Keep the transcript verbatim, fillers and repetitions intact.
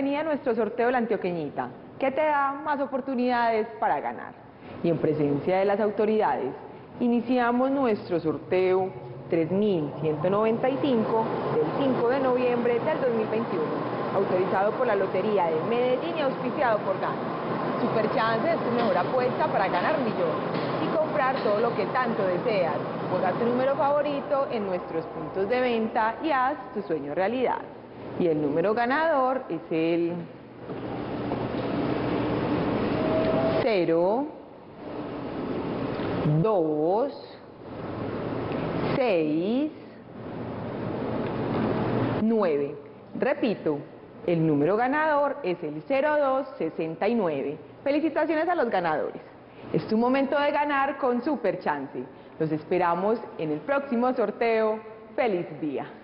bienvenida a nuestro sorteo de la Antioqueñita, que te da más oportunidades para ganar. Y en presencia de las autoridades, iniciamos nuestro sorteo tres mil ciento noventa y cinco del cinco de noviembre del dos mil veintiuno, autorizado por la Lotería de Medellín y auspiciado por Gana. Superchance es tu mejor apuesta para ganar millones y comprar todo lo que tanto deseas. Ponga tu número favorito en nuestros puntos de venta y haz tu sueño realidad. Y el número ganador es el cero dos seis nueve. Repito, el número ganador es el cero dos sesenta y nueve. Felicitaciones a los ganadores. Es tu momento de ganar con Superchance. Los esperamos en el próximo sorteo. ¡Feliz día!